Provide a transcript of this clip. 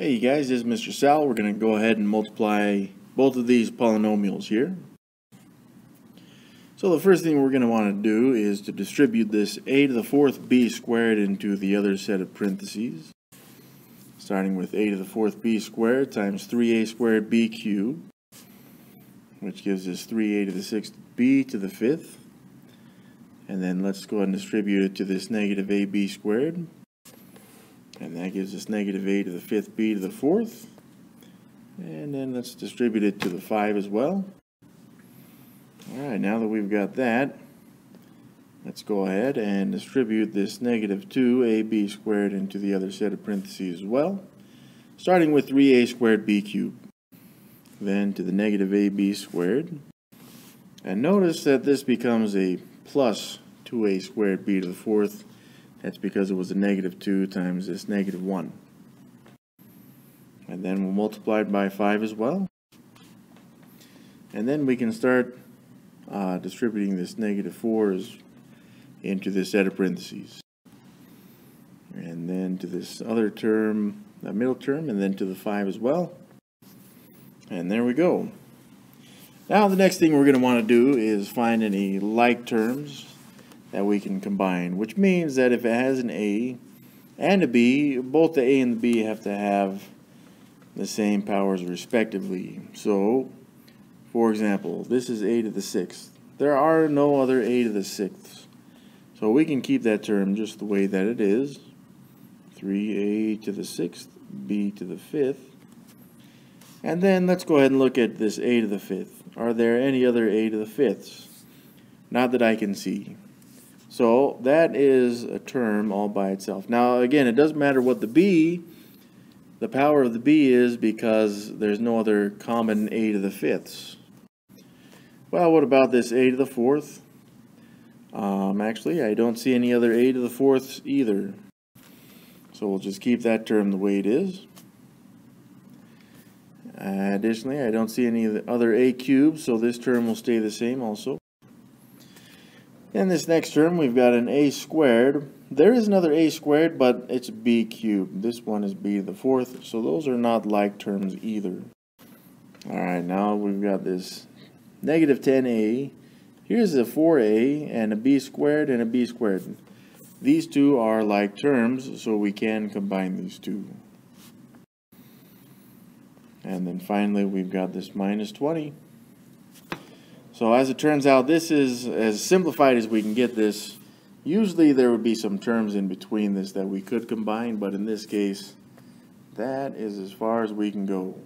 Hey you guys, this is Mr. Sal. We're going to go ahead and multiply both of these polynomials here. So the first thing we're going to want to do is to distribute this a to the fourth b squared into the other set of parentheses. Starting with a to the fourth b squared times 3a squared b cubed, which gives us 3a to the sixth b to the fifth. And then let's go ahead and distribute it to this negative ab squared. And that gives us negative a to the fifth b to the fourth. And then let's distribute it to the 5 as well. Alright, now that we've got that, let's go ahead and distribute this negative 2ab squared into the other set of parentheses as well. Starting with 3a squared b cubed. Then to the negative ab squared. And notice that this becomes a plus 2a squared b to the fourth. That's because it was a negative 2 times this negative 1. And then we'll multiply it by 5 as well. And then we can start distributing this negative 4 into this set of parentheses. And then to this other term, that middle term, and then to the 5 as well. And there we go. Now the next thing we're going to want to do is find any like terms that we can combine, which means that if it has an a and a b, both the a and the b have to have the same powers respectively. So, for example, this is a to the sixth. There are no other a to the sixths, so we can keep that term just the way that it is, 3a to the sixth, b to the fifth. And then let's go ahead and look at this a to the fifth. Are there any other a to the fifths? Not that I can see. So that is a term all by itself. Now again, it doesn't matter what the power of the b is, because there's no other common a to the fifths. Well, what about this a to the fourth? Actually, I don't see any other a to the fourths either. So we'll just keep that term the way it is. Additionally, I don't see any of the other a cubed, so this term will stay the same also. In this next term, we've got an a squared. There is another a squared, but it's b cubed. This one is b to the fourth, so those are not like terms either. Alright, now we've got this negative 10a. Here's a 4a and a b squared and a b squared. These two are like terms, so we can combine these two. And then finally, we've got this minus 20. So as it turns out, this is as simplified as we can get this. Usually there would be some terms in between this that we could combine, but in this case, that is as far as we can go.